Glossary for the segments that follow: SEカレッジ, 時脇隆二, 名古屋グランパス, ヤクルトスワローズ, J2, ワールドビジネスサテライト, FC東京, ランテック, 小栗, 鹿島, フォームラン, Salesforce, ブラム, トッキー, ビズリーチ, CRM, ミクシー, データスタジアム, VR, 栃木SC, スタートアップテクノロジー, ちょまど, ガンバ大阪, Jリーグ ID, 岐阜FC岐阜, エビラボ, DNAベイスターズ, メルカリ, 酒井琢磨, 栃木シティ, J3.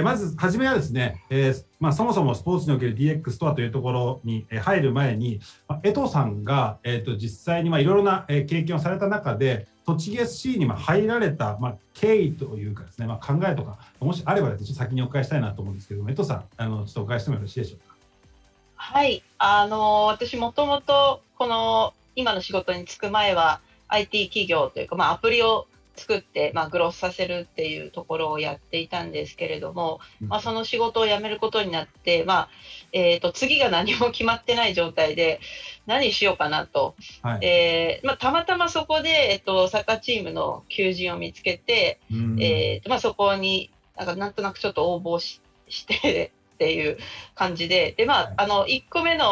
まず初めはですね、そもそもスポーツにおける DX とはというところに入る前に、江藤さんが実際にいろいろな経験をされた中で、栃木 SC に入られた経緯というかですね、考えとか、もしあればですね、先にお伺いしたいなと思うんですけども、江藤さん、ちょっとお伺いしてもよろしいでしょうか。はい、私もともとこの今の仕事に就く前は IT 企業というか、アプリを作って、グロスさせるっていうところをやっていたんですけれども、その仕事を辞めることになって、次が何も決まってない状態で何しようかなと、たまたまそこで、サッカーチームの求人を見つけて、そこになんとなくちょっと応募してっていう感じで、で、1個目の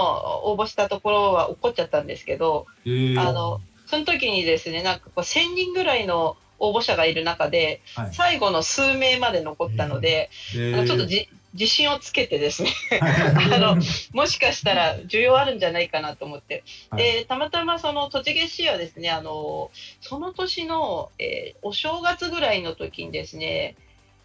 応募したところは落っこっちゃったんですけど、その時にですね、1000人ぐらいの応募者がいる中で、最後の数名まで残ったので、ちょっと自信をつけてですねもしかしたら需要あるんじゃないかなと思って、でたまたまその栃木市はですね、その年の、お正月ぐらいの時にですね、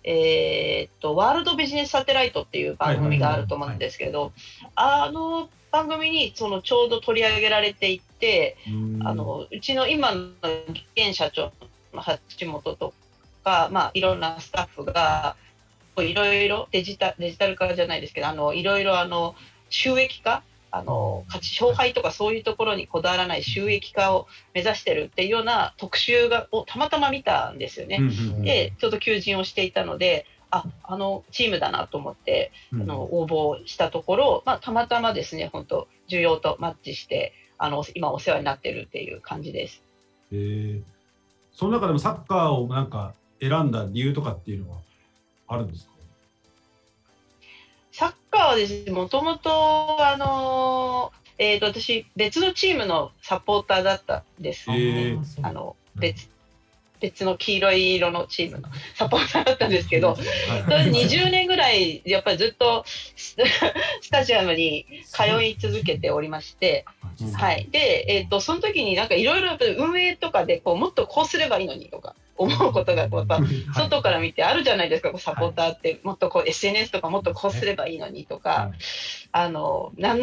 ワールドビジネスサテライトっていう番組があると思うんですけど、あの番組にちょうど取り上げられていて、うちの今の現社長の橋本とか、いろんなスタッフがいろいろデジタル化じゃないですけど、いろいろ収益化、勝敗とかそういうところにこだわらない収益化を目指してるっていうような特集をたまたま見たんですよね。で、ちょっと求人をしていたので、チームだなと思って応募したところ、たまたまですね、本当需要とマッチして今お世話になってるっていう感じです。その中でもサッカーを選んだ理由とかっていうのはあるんですか？サッカーはですね、もともと私別のチームのサポーターだったんですよね。別の黄色い色のチームのサポーターだったんですけど、20年ぐらいやっぱりずっとスタジアムに通い続けておりまして、で、その時にいろいろ運営とかでもっとこうすればいいのにとか思うことがやっぱ外から見てあるじゃないですか。サポーターってもっとSNS とかもっとこうすればいいのにとか、何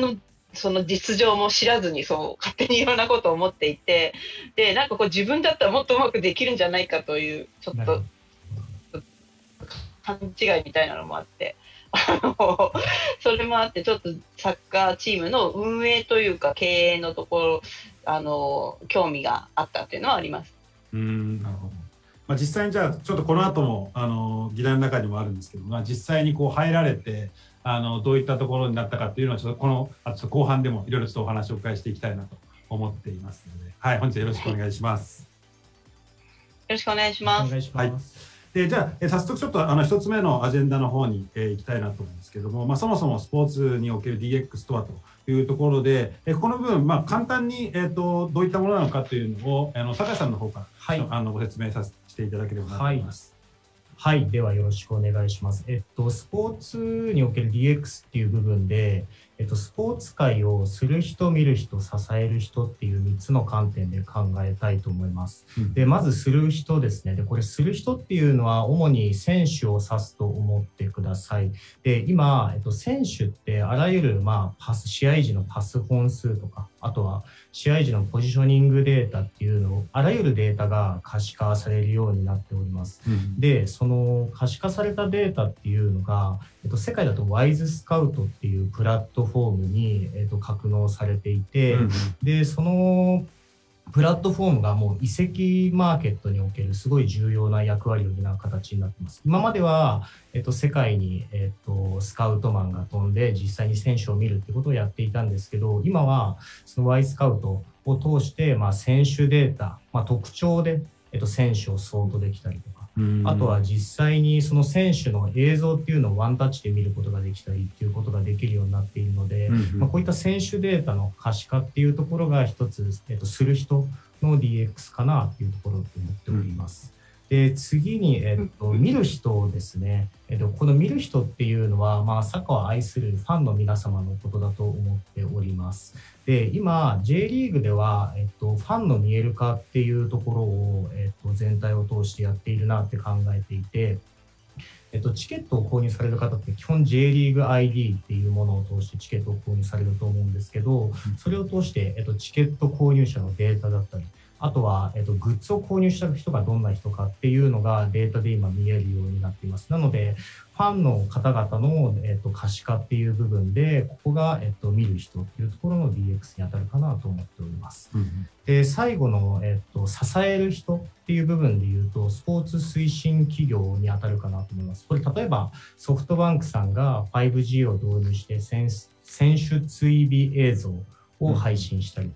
のその実情も知らずに勝手にいろんなことを思っていて、で自分だったらもっとうまくできるんじゃないかというちょっと勘違いみたいなのもあって、それもあってちょっとサッカーチームの運営というか経営のところ興味があったというのはあります。なるほど。実際にじゃあちょっとこの後も議題の中にもあるんですけど、実際に入られてどういったところになったかっていうのはちょっとこの後半でもいろいろお話をお伺いしていきたいなと思っていますので、本日はよろしくお願いします。よろしくお願いします。じゃあ早速ちょっと1つ目のアジェンダの方に行きたいなと思うんですけども、そもそもスポーツにおける DX とはというところで、この部分簡単にどういったものなのかというのを酒井さんの方からご説明していただければなと思います。はい、ではよろしくお願いします。スポーツにおける DX っていう部分で、スポーツ界をする人、見る人、支える人っていう3つの観点で考えたいと思います。で、まずする人ですね。で、これする人っていうのは主に選手を指すと思ってください。で、今、選手ってあらゆる、試合時のパス本数とか、あとは試合時のポジショニングデータっていうのを、あらゆるデータが可視化されるようになっております。で、その可視化されたデータっていうのが、世界だとワイズスカウトっていうプラットフォームに格納されていて、でそのプラットフォームがもう移籍マーケットにおけるすごい重要な役割を担う形になってます。今までは世界にスカウトマンが飛んで実際に選手を見るってことをやっていたんですけど、今はそのワイスカウトを通して選手データ、特徴で選手をソートできたりとか、あとは実際にその選手の映像っていうのをワンタッチで見ることができたりっていうことができるようになっているので、こういった選手データの可視化っていうところが一つ、する人の DX かなっていうところと思っております。で次に、見る人ですね。この見る人っていうのは、サッカーを愛するファンの皆様のことだと思っております。で今 J リーグでは、ファンの見える化っていうところを、全体を通してやっているなって考えていて、チケットを購入される方って基本 J リーグ ID っていうものを通してチケットを購入されると思うんですけど、それを通して、チケット購入者のデータだったり、あとは、グッズを購入した人がどんな人かっていうのがデータで今見えるようになっています。なので、ファンの方々の、可視化っていう部分で、ここが、見る人っていうところの DX に当たるかなと思っております。で、最後の、支える人っていう部分で言うと、スポーツ推進企業に当たるかなと思います。これ、例えばソフトバンクさんが 5G を導入して選手追尾映像を配信したり、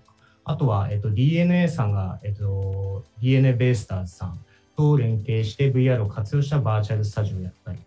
あとは、DNA さんが、DNA ベイスターズさんと連携して VR を活用したバーチャルスタジオをやったり、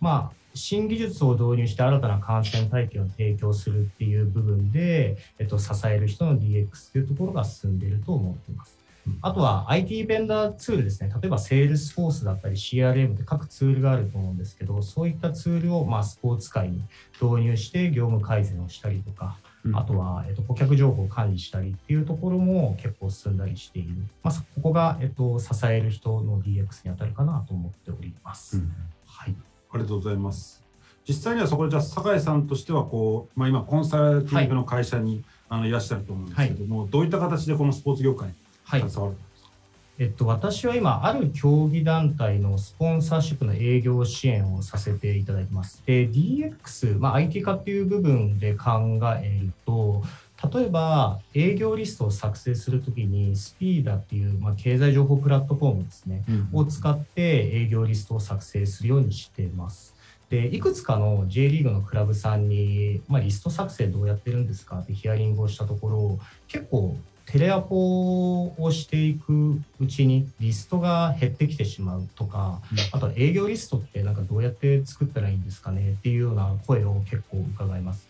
まあ、新技術を導入して新たな観戦体験を提供するっていう部分で、支える人の DX というところが進んでいると思っています。あとは IT ベンダーツールですね。例えば Salesforce だったり CRM って各ツールがあると思うんですけど、そういったツールをまあスポーツ界に導入して業務改善をしたりとか、あとは顧客情報を管理したりっていうところも結構進んだりしている。まあ、ここが支える人の DX に当たるかなと思っております。はい。ありがとうございます。実際にはそこでじゃあ酒井さんとしてはこう、まあ、今コンサルティングの会社にいらっしゃると思うんですけども、どういった形でこのスポーツ業界に携わるんですか？私は今ある競技団体のスポンサーシップの営業支援をさせていただいてます。で DX、まあ、IT 化っていう部分で考えると、例えば営業リストを作成するときにスピーダっていう、まあ、経済情報プラットフォームですね、を使って営業リストを作成するようにしています。でいくつかの J リーグのクラブさんに、まあ、リスト作成どうやってるんですかってヒアリングをしたところ、結構テレアポをしていくうちにリストが減ってきてしまうとか、あとは営業リストってなんかどうやって作ったらいいんですかねっていうような声を結構伺います。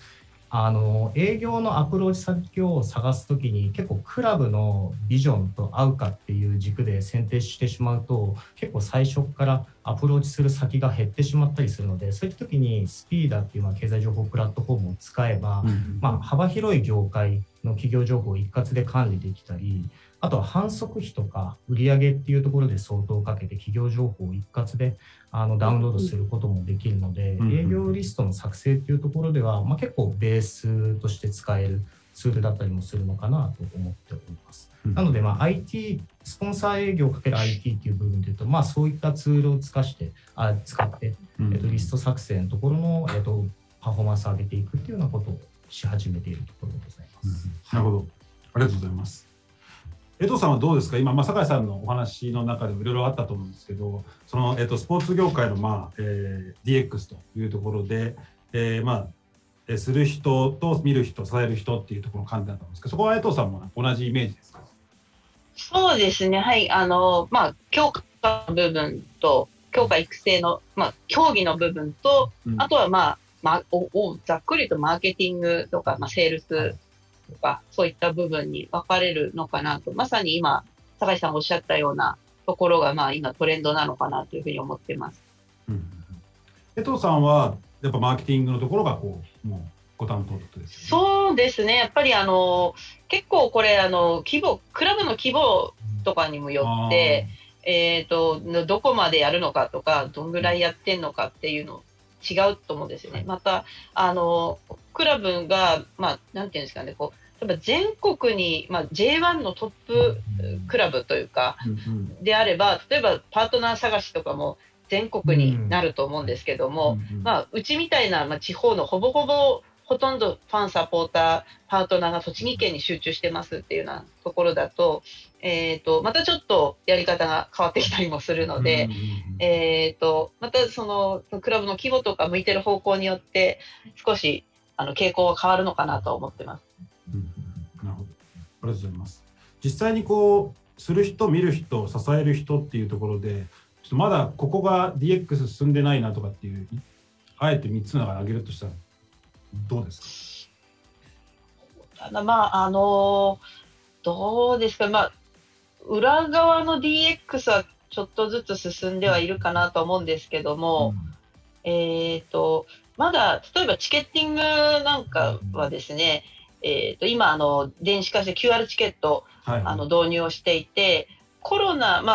営業のアプローチ先を探すときに結構クラブのビジョンと合うかっていう軸で選定してしまうと、結構最初からアプローチする先が減ってしまったりするので、そういったときにスピーダーっていう経済情報プラットフォームを使えば、まあ、幅広い業界の企業情報を一括で管理できたり、あとは販促費とか売上っていうところで相当かけて企業情報を一括でダウンロードすることもできるので、営業リストの作成っていうところでは、まあ、結構ベースとして使えるツールだったりもするのかなと思っております。なので、まあ IT、スポンサー営業×IT っていう部分でいうと、まあ、そういったツールを使って、リスト作成のところの、パフォーマンスを上げていくっていうようなことをし始めているところでございます。なるほど。ありがとうございます。江藤さんはどうですか、今、酒井さんのお話の中でもいろいろあったと思うんですけど、その、スポーツ業界の、まあDX というところで、まあ、する人と見る人、支える人っていうところの観点だったんですけど、そこは江藤さんも同じイメージですか？そうですね、はい、まあ、強化の部分と、強化育成の、まあ、競技の部分と、あとは、ざっくりとマーケティングとか、まあ、セールス、とかそういった部分に分かれるのかなと、まさに今酒井さんおっしゃったようなところが、まあ、今トレンドなのかなというふうに思ってます。江藤さんはやっぱマーケティングのところがこうもうご担当ということですよね。そうですね、やっぱり結構これ規模、クラブの規模とかにもよって、どこまでやるのかとかどんぐらいやってんのかっていうの違うと思うんですよね。またクラブが、まあ、なんていうんですかね、こう例えば全国に、まあ、J1 のトップクラブというか、であれば、例えばパートナー探しとかも全国になると思うんですけども、まあ、うちみたいな、まあ、地方のほとんどファン、サポーター、パートナーが栃木県に集中してますっていうようなところだと、またちょっとやり方が変わってきたりもするので、またそのクラブの規模とか向いてる方向によって少し傾向は変わるのかなと思ってます。なるほど、ありがとうございます。実際にこうする人、見る人、支える人っていうところで、ちょっとまだここが DX 進んでないなとかっていう、あえて3つの中で挙げるとしたらどうですか？ただまあどうですか、まあ裏側の DX はちょっとずつ進んではいるかなと思うんですけども、まだ例えばチケッティングなんかはですね、今電子化して QR チケット導入をしていて、コロナ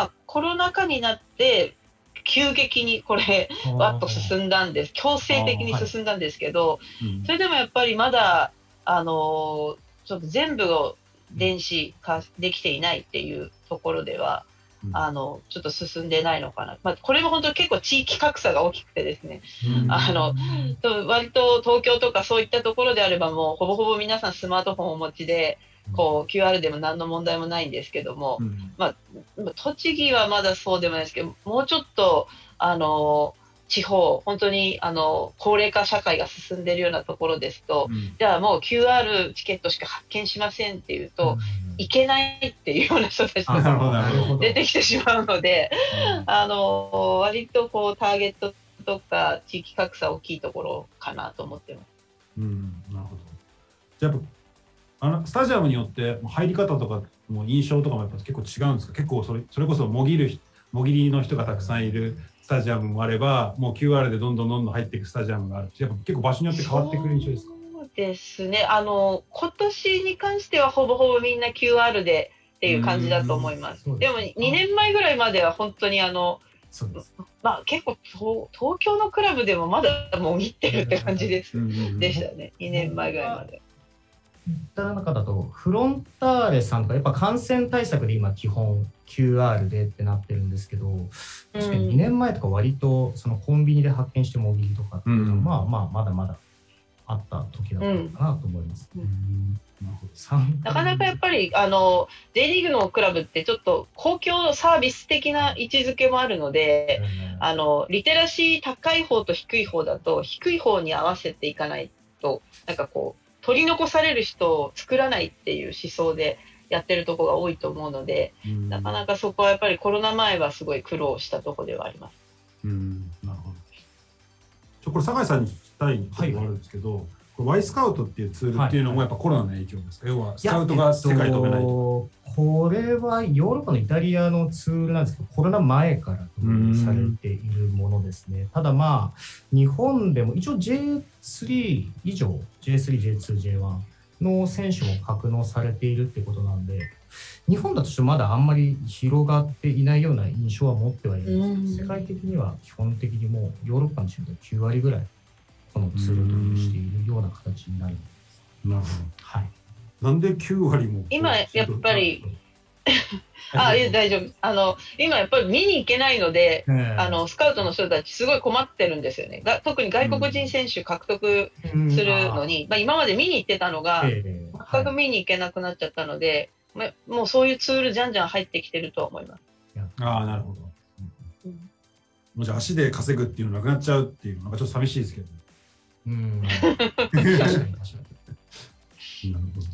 禍になって急激にこれわっと進んだんです。強制的に進んだんですけど、はいうん、それでもやっぱりまだちょっと全部を電子化できていないっていうところでは、うん、ちょっと進んでないのかな、まあ、これも本当結構地域格差が大きくてですね、うん、割と東京とかそういったところであればもうほぼほぼ皆さんスマートフォンをお持ちでこう QR でも何の問題もないんですけども、うんまあ、栃木はまだそうでもないですけどもうちょっと地方本当に高齢化社会が進んでいるようなところですと、うん、じゃあもう QR チケットしか発券しませんっていうと、うん、いけないっていうような人たちも出てきてしまうので、うん、割とこうターゲットとか地域格差大きいところかなと思ってます。うん、なるほど。じゃあスタジアムによって入り方とかも印象とかもやっぱ結構違うんですか？結構それこそもぎりの人がたくさんいるスタジアムもあれば、もう QR でどんどん入っていくスタジアムがある。やっぱ結構場所によって変わってくる印象ですか？そうですね。今年に関してはほぼほぼみんな QR でっていう感じだと思います。でも2年前ぐらいまでは本当にまあ結構東京のクラブでもまだもぎってるって感じです。でしたね。2年前ぐらいまで。の中だとフロンターレさんとかやっぱ感染対策で今基本 QR でってなってるんですけど、確かに2年前とか割とそのコンビニで発券してもぎりとかっていうのは、うん、まだまだあった時だったかなと思います。なかなかやっぱりJ リーグのクラブってちょっと公共サービス的な位置づけもあるので、リテラシー高い方と低い方だと低い方に合わせていかないとなんかこう取り残される人を作らないっていう思想でやってるところが多いと思うので、なかなかそこはやっぱりコロナ前はすごい苦労したところではあります。なるほど。これ酒井さんに聞きたいことがあるんですけど、ワイスカウトっていうツールっていうのもやっぱコロナの影響ですか？要はスカウトが世界飛べないと。これはヨーロッパのイタリアのツールなんですけど、コロナ前から導入されているものですね。ただまあ日本でも一応 J3 以上 J3、J2、J1 の選手も格納されているってことなんで、日本だとしてまだあんまり広がっていないような印象は持ってはいるんですけど、世界的には基本的にもうヨーロッパのチームで9割ぐらいこのツールを導入しているような形になるんです。なるほど。はい。なんで9割も今やっぱり大丈夫今やっぱり見に行けないので、スカウトの人たちすごい困ってるんですよね。特に外国人選手獲得するのに、まあ今まで見に行ってたのが全く見に行けなくなっちゃったので、もうそういうツールじゃんじゃん入ってきてると思います。ああ、なるほど。もうじゃあ足で稼ぐっていうのなくなっちゃうっていうのがちょっと寂しいですけど。確かに確かに。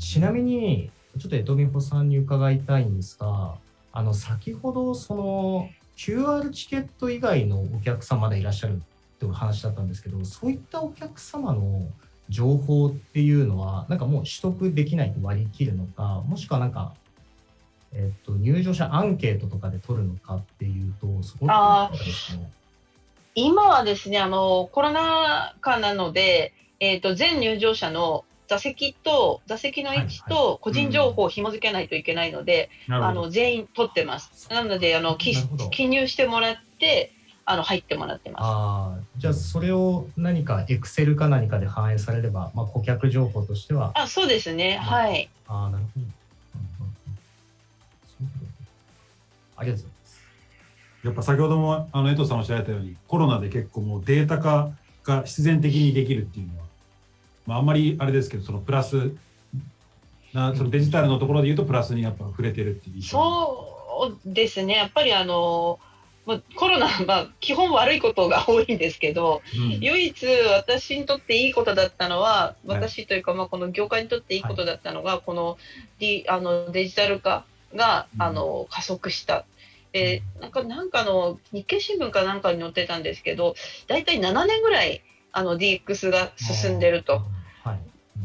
ちなみにちょっと江戸美穂さんに伺いたいんですが、先ほどその QR チケット以外のお客様でいらっしゃるっていう話だったんですけど、そういったお客様の情報っていうのはなんかもう取得できないと割り切るのか、もしくはなんか、入場者アンケートとかで取るのかっていうと、そこはですね、今はですねコロナ禍なので、全入場者の座席の位置と個人情報を紐付けないといけないので、全員取ってます。なので記入してもらって入ってもらってます。じゃあそれを何かエクセルか何かで反映されれば、まあ顧客情報としては。そうですね。はい。なるほど。ありがとうございます。やっぱ先ほども江藤さんおっしゃられたように、コロナで結構もうデータ化が必然的にできるっていうのは。あんまりあれですけど、プラスそのデジタルのところでいうとプラスにやっぱ触れてるっていう。そうですね。やっぱりコロナは基本悪いことが多いんですけど、唯一私にとっていいことだったのは、私というかこの業界にとっていいことだったのが、このデジタル化が加速した。でなんか日経新聞かなんかに載ってたんですけど、大体7年ぐらいDX が進んでると。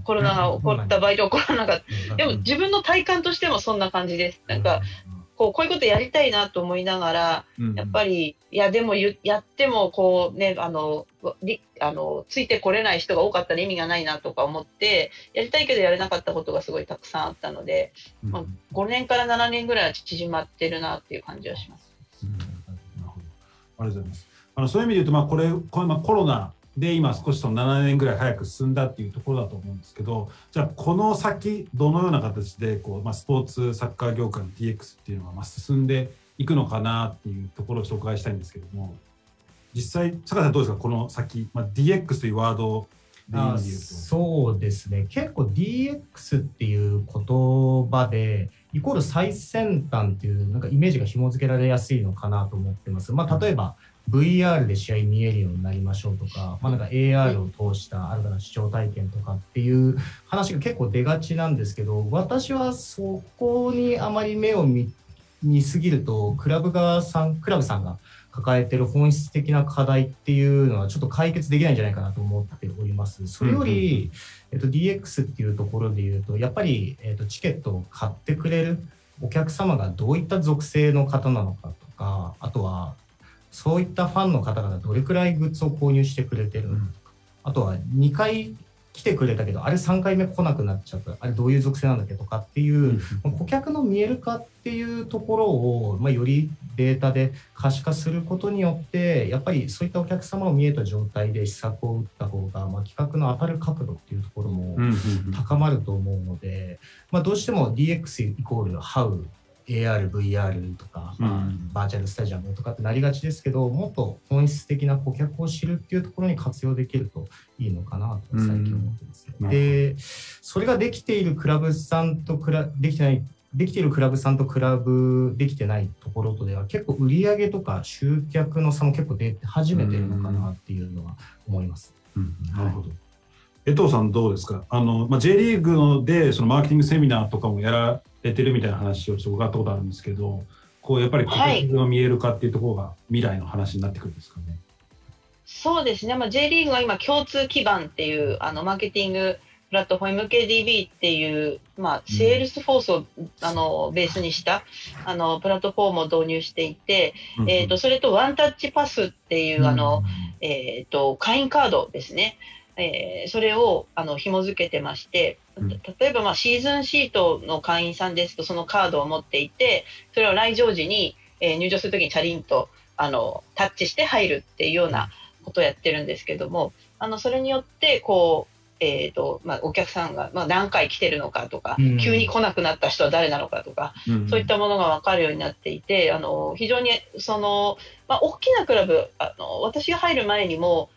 コロナが起こった場合で起こらなかった。でも自分の体感としてもそんな感じです。なんかこういうことやりたいなと思いながら、やっぱりでもやってもこうねついてこれない人が多かったら意味がないなとか思って、やりたいけどやれなかったことがすごいたくさんあったので、5年から7年ぐらいは縮まってるなっていう感じはします。ありがとうございます。そういう意味で言うと、これコロナで今少しその7年ぐらい早く進んだっていうところだと思うんですけど、じゃあこの先どのような形でこう、スポーツサッカー業界の DX っていうのが進んでいくのかなっていうところを紹介したいんですけども、実際坂井さんどうですか、この先、DX というワードを。そうですね、結構 DX っていう言葉でイコール最先端っていうイメージが紐付けられやすいのかなと思ってます。例えば VR で試合見えるようになりましょうとか、AR を通した新たな視聴体験とかっていう話が結構出がちなんですけど、私はそこにあまり目を見すぎるとクラブさんが抱えている本質的な課題っていうのはちょっと解決できないんじゃないかなと思っております。それより、DX っていうところで言うと、やっぱり、チケットを買ってくれるお客様がどういった属性の方なのかとか、あとはそういったファンの方々どれくらいグッズを購入してくれてるのか、あとは2回来てくれたけどあれ3回目来なくなっちゃったあれどういう属性なんだっけとかっていう顧客の見える化っていうところを、よりデータで可視化することによってやっぱりそういったお客様を見えた状態で施策を打った方が、企画の当たる角度っていうところも高まると思うので、どうしても DX イコールHow AR、VR とか、バーチャルスタジアムとかってなりがちですけど、もっと本質的な顧客を知るっていうところに活用できるといいのかなと最近思ってます、で、それができているクラブさんとできているクラブさんとクラブできてないところとでは結構売り上げとか集客の差も結構出始めてるのかなっていうのは思います。なるほど。江藤さんどうですか？J リーグでそのマーケティングセミナーとかもやられてるみたいな話をちょっと伺ったことあるんですけど、こうやっぱり顧客の見える化っていうところが未来の話になってくるんですかね。そうですね、J リーグは今共通基盤っていうマーケティングプラットフォーム MKDB っていう、Salesforce をベースにしたプラットフォームを導入していて、それとワンタッチパスっていう会員カードですね。それを紐付けてまして、例えばシーズンシートの会員さんですとそのカードを持っていて、それを来場時に、入場するときにチャリンとタッチして入るっていうようなことをやってるんですけども、それによってこう、お客さんが、何回来てるのかとか、急に来なくなった人は誰なのかとか、そういったものが分かるようになっていて、非常にその、大きなクラブ、私が入る前にも、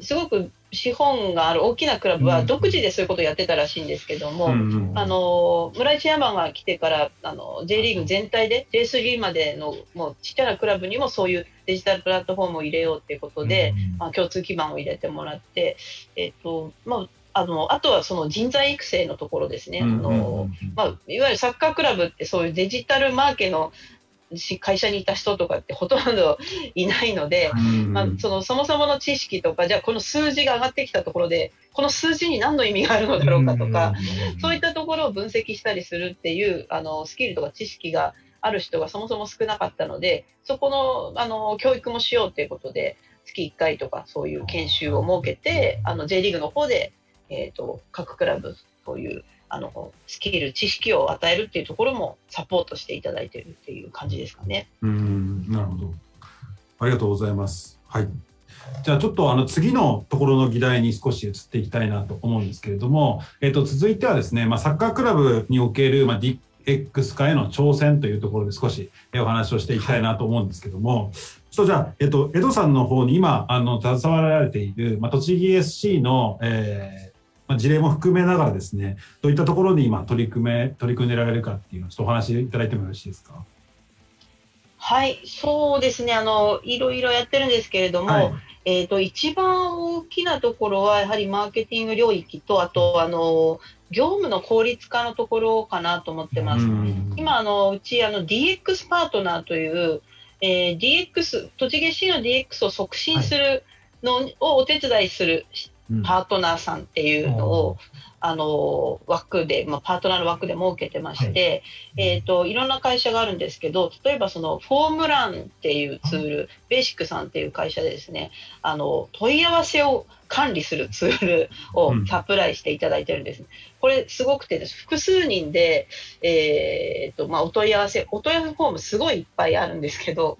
すごく資本がある大きなクラブは独自でそういうことをやってたらしいんですけども、村井チェアマンが来てからJ リーグ全体で J3 までのもうちっちゃなクラブにもそういうデジタルプラットフォームを入れようということで、共通基盤を入れてもらって、あとはその人材育成のところですね。いわゆるサッカークラブってそういうデジタルマーケの会社にいた人とかってほとんどいないので、そもそもの知識とか、じゃあこの数字が上がってきたところでこの数字に何の意味があるのだろうかとか、そういったところを分析したりするっていうスキルとか知識がある人がそもそも少なかったので、そこの教育もしようということで月1回とかそういう研修を設けて、J リーグの方で各クラブそういうスキル、知識を与えるっていうところもサポートしていただいているっていう感じですかね。なるほど。ありがとうございます。はい。じゃあちょっと次のところの議題に少し移っていきたいなと思うんですけれども、続いてはですね、サッカークラブにおけるDX 化への挑戦というところで少しお話をしていきたいなと思うんですけども、じゃあ江藤さんの方に今携わられている栃木 SC の事例も含めながらですね、どういったところに今取り組んでられるかっていうのをちょっとお話しいただいてもよろしいですか？はい、そうですね。いろいろやってるんですけれども、一番大きなところはやはりマーケティング領域と、あと業務の効率化のところかなと思ってます。今うちDX パートナーという、栃木 SC の DX を促進するのをお手伝いする。パートナーさんっていうのを枠で、パートナーの枠で設けてまして、はい、いろんな会社があるんですけど、例えばそのフォームランっていうツール、ベーシックさんっていう会社でですね、問い合わせを管理するツールをサプライしていただいてるんです。これすごくてです、複数人で、お問い合わせフォームすごいいっぱいあるんですけど、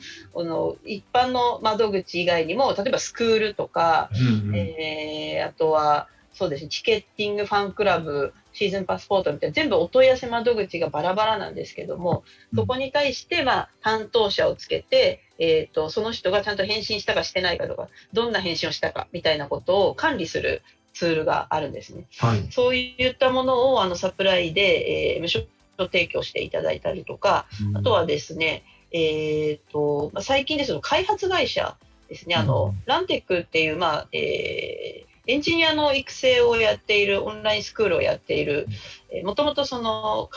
一般の窓口以外にも、例えばスクールとか、あとはそうですね、チケッティング、ファンクラブ、シーズンパスポートみたいな、全部お問い合わせ窓口がバラバラなんですけども、そこに対して担当者をつけて、その人がちゃんと返信したかしてないかとか、どんな返信をしたかみたいなことを管理するツールがあるんですね。はい、そういったものをサプライで、無償提供していただいたりとか、あとはですね、最近ですと開発会社ですね、ランテックっていう、エンジニアの育成をやっているオンラインスクールをやっている、もともとその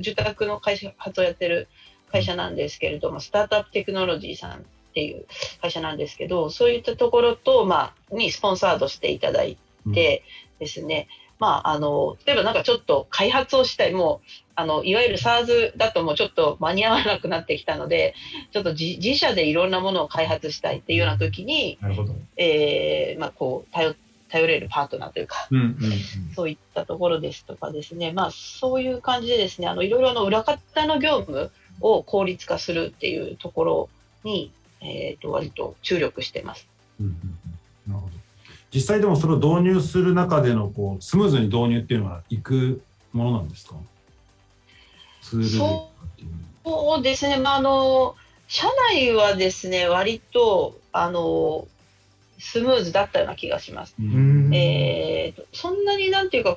受託の開発をやっている会社なんですけれども、スタートアップテクノロジーさんっていう会社なんですけど、そういったところと、にスポンサードしていただいてですね、例えばなんかちょっと開発をしたい、もういわゆる SaaS だともうちょっと間に合わなくなってきたので、ちょっと自社でいろんなものを開発したいっていうような時に、頼れるパートナーというか、そういったところですとかですね、そういう感じでですね、いろいろ裏方の業務を効率化するっていうところに、割と注力してます。なるほど。実際でもそれを導入する中でのスムーズに導入っていうのはいくものなんですか？そうですね、社内はですね、割とスムーズだったような気がします。そんなになんていうか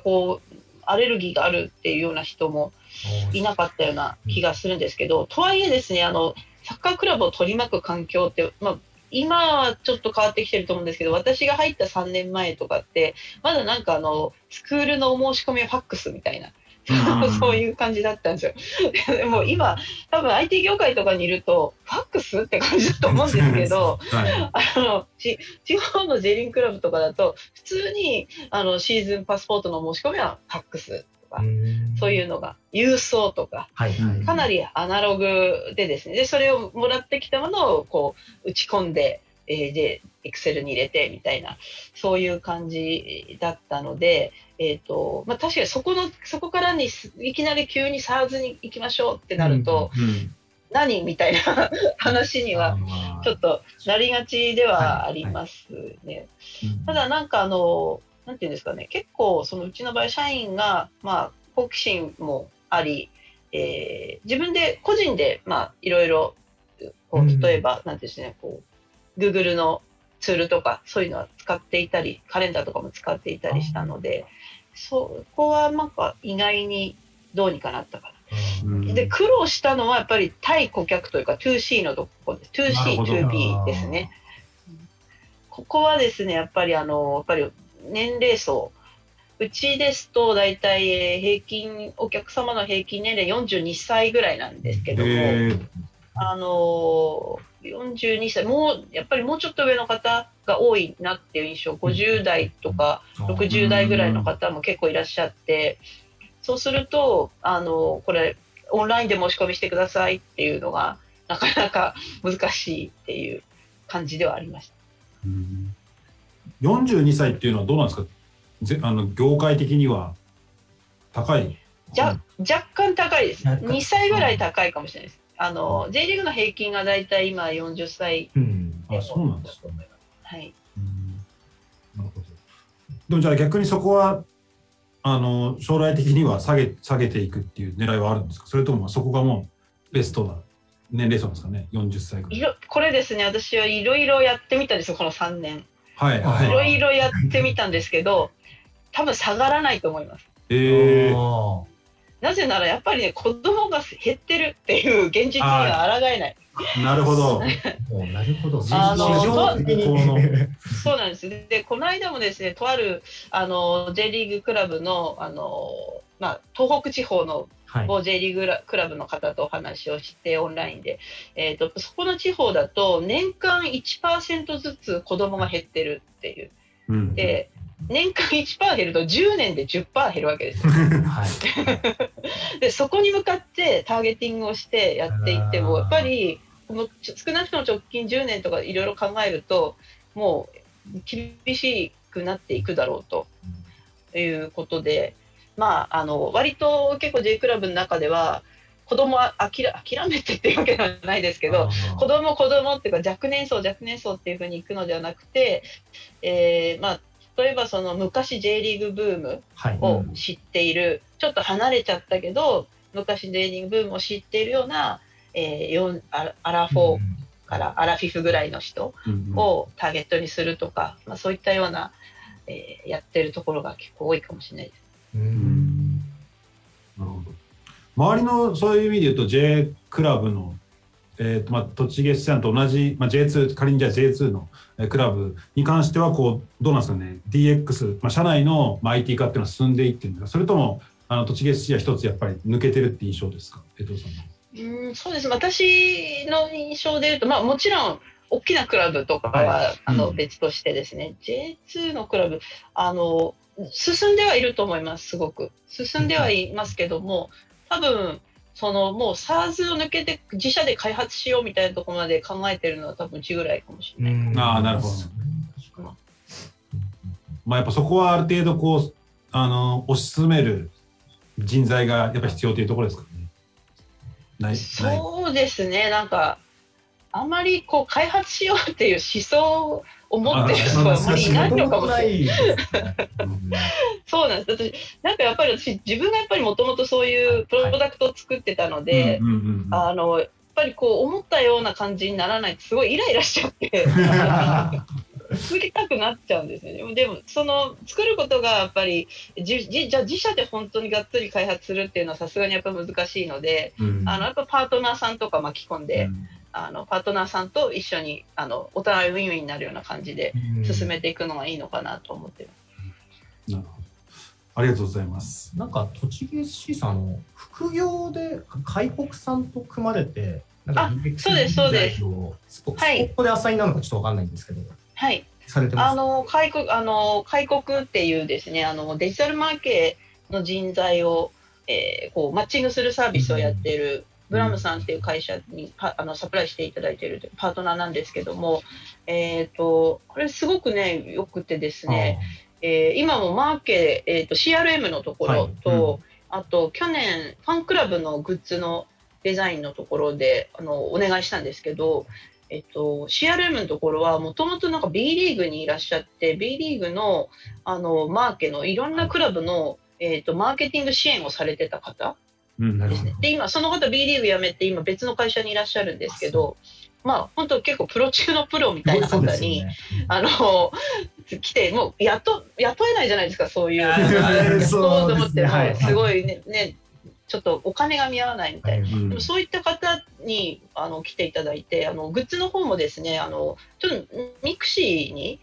アレルギーがあるっていうような人もいなかったような気がするんですけど、とはいえですね、サッカークラブを取り巻く環境って、今はちょっと変わってきてると思うんですけど、私が入った3年前とかって、まだなんかスクールのお申し込みはファックスみたいな。そういう感じだったんですよ。でも今、多分 IT 業界とかにいると、ファックスって感じだと思うんですけど、地方の J リンクラブとかだと、普通にシーズンパスポートの申し込みはファックスとか、そういうのが、郵送とか、かなりアナログでですね、でそれをもらってきたものを打ち込んで、で、Excel に入れてみたいな、そういう感じだったので、確かにそこからにいきなり急に SaaS に行きましょうってなると、何みたいな話にはちょっとなりがちではありますね。ただなんかなんていうんですかね、結構うちの場合、社員が好奇心もあり、自分で個人でいろいろ例えばなんていうんですね、Google のツールとかそういうのは使っていたり、カレンダーとかも使っていたりしたので、そこはなんか意外にどうにかなったかな。で、苦労したのはやっぱり対顧客というか 2C のとこです。2C、2B ですね。ここはですね、やっぱり年齢層。うちですと大体お客様の平均年齢42歳ぐらいなんですけども、42歳、もうちょっと上の方が多いなっていう印象、50代とか60代ぐらいの方も結構いらっしゃって、そうすると、これ、オンラインで申し込みしてくださいっていうのが、なかなか難しいっていう感じではありました。42歳っていうのはどうなんですか？業界的には高い？若干高いです。2歳ぐらい高いかもしれないです。J リーグの平均がだいたい今40歳。そうなんですかね。はい。なるほど。でもじゃあ逆にそこは将来的には下げていくっていう狙いはあるんですか。それともそこがもうベストな年齢層ですかね。40歳ぐらい。これですね。私はいろいろやってみたんですよ。この3年。いろいろやってみたんですけど、多分下がらないと思います。なぜならやっぱりね、子供が減ってるっていう現実には抗えない。なるほど。なるほど。そうなんです。で、この間もですね、とあるJ リーグクラブの東北地方の某 J リーグクラブの方とお話をしてオンラインで、そこの地方だと年間 1% ずつ子供が減ってるっていう。で、年間 1% 減ると10年で 10% 減るわけですよ、はい、でそこに向かってターゲティングをしてやっていってもやっぱりこの少なくとも直近10年とかいろいろ考えるともう厳しくなっていくだろうということで、まあ、割と結構 J クラブの中では子供は諦めてっていうわけではないですけど子供っていうか若年層っていうふうにいくのではなくて、まあ例えばその昔 J リーグブームを知っている、はいうん、ちょっと離れちゃったけど昔 J リーグブームを知っているような、アラフォーからアラフィフぐらいの人をターゲットにするとか、まあ、そういったような、やってるところが結構多いかもしれないです。うんなるほど。周りのそういう意味で言うと J クラブの、まあ、栃木市さんと同じ、まあ、J2 仮にじゃあ J2 のクラブに関してはこうどうなんですかね DX、まあ、社内の IT 化っていうのは進んでいってるんですかそれとも栃木市は一つやっぱり抜けてるって印象ですか江藤さんは。そうです私の印象で言うと、まあ、もちろん大きなクラブとかは、はい、別としてですね J2 のクラブ進んではいると思いますすごく進んではいますけども、うん多分そのもう SaaS を抜けて自社で開発しようみたいなところまで考えてるのは多分うちぐらいかもしれない。ああなるほど、ね。まあやっぱそこはある程度こう推し進める人材がやっぱ必要というところですかね。ないそうですねなんかあんまりこう開発しようっていう思想を持ってる人はあんまりいないのかもしれない。そうなんです。なんかやっぱり自分がやっぱりもともとそういうプロダクトを作ってたので、やっぱりこう思ったような感じにならないとすごいイライラしちゃって作りたくなっちゃうんですよね。でもその作ることがやっぱりじゃあ自社で本当にがっつり開発するっていうのはさすがにやっぱ難しいので、やっぱパートナーさんとか巻き込んで。パートナーさんと一緒にお互いウィンウィンになるような感じで進めていくのがいいのかなと思ってます。なるほど。ありがとうございます。なんか栃木市さん副業で海北さんと組まれてなんかそうですそうです。はい。ここでアサインなのかちょっとわかんないんですけど。はい。されてます。海北っていうですねデジタルマーケの人材を、こうマッチングするサービスをやっている。ブラムさんっていう会社にサプライしていただいているパートナーなんですけども、これすごくねよくてですね、今もマーケ、CRM のところと、はいうん、あと去年ファンクラブのグッズのデザインのところでお願いしたんですけど、CRM のところはもともとなんか B リーグにいらっしゃって B リーグの、マーケのいろんなクラブの、マーケティング支援をされてた方ですね、で今その方 B リーグ辞めて今別の会社にいらっしゃるんですけどまあ本当結構プロ中のプロみたいな方に、ね、来てもう雇えないじゃないですかそういうそうと思ってもすごいねちょっとお金が見合わないみたいな、でもそういった方に来ていただいてグッズの方もですねちょっとミクシーに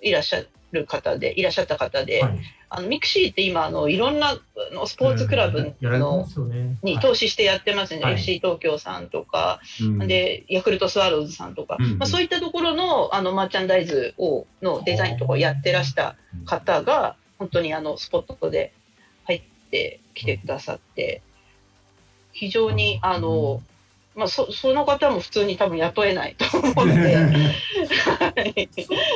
いらっしゃった方で、はい、ミクシーって今いろんなスポーツクラブの、ね、に投資してやってますね、はい、FC 東京さんとか、はい、でヤクルトスワローズさんとか、うん、まあ、そういったところの、マーチャンダイズのデザインとかをやってらした方が本当にスポットで入ってきてくださって非常にまあ、その方も普通に多分雇えないと思って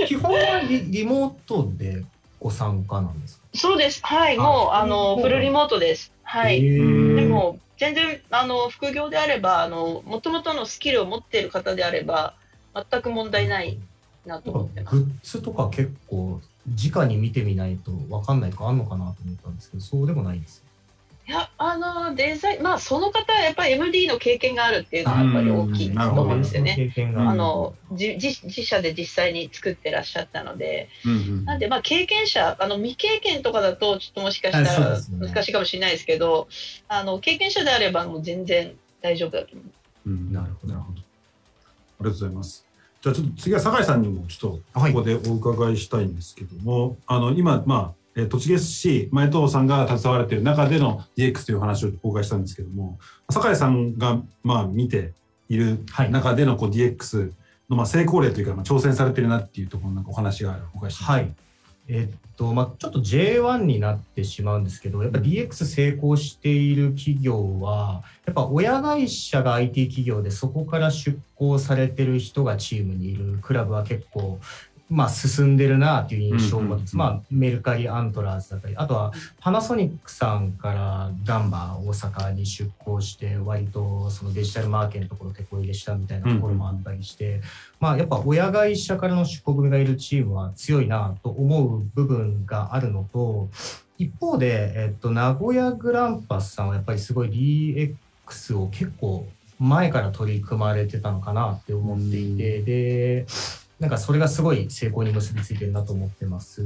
基本はリモートでご参加なんですか？そうです、はい、もうフルリモートです、はい、でも全然副業であればもともとのスキルを持っている方であれば全く問題ないなと思ってます。グッズとか結構直に見てみないと分かんないとかあるのかなと思ったんですけどそうでもないんですよ。いやデザイン、まあ、その方はやっぱり MD の経験があるっていうのはやっぱり大きいと思うんですよね。自社で実際に作ってらっしゃったので、なんでまあ経験者未経験とかだとちょっともしかしたら難しいかもしれないですけど、経験者であればもう全然大丈夫だと思います。なるほど、なるほど。ありがとうございます。じゃあちょっと次は酒井さんにもちょっとここでお伺いしたいんですけども、今まあ栃木市、江藤さんが携われている中での DX という話をお伺いしたんですけども、酒井さんがまあ見ている中でのこう DX のまあ成功例というか、挑戦されているなっていうところのお話がお伺いしてます。はい、ちょっと J1 になってしまうんですけど、やっぱ DX 成功している企業は、やっぱ親会社が IT 企業で、そこから出向されてる人がチームにいるクラブは結構、まあ、進んでるなという印象も、まあ、メルカリ、アントラーズだったり、あとはパナソニックさんからガンバ大阪に出向して、割とそのデジタルマーケのところを手こ入れしたみたいなところもあったりして、まあ、やっぱ親会社からの出向組がいるチームは強いなと思う部分があるのと、一方で、名古屋グランパスさんはやっぱりすごい DX を結構前から取り組まれてたのかなって思っていて、で、なんかそれがすごい成功に結びついてるなと思ってます。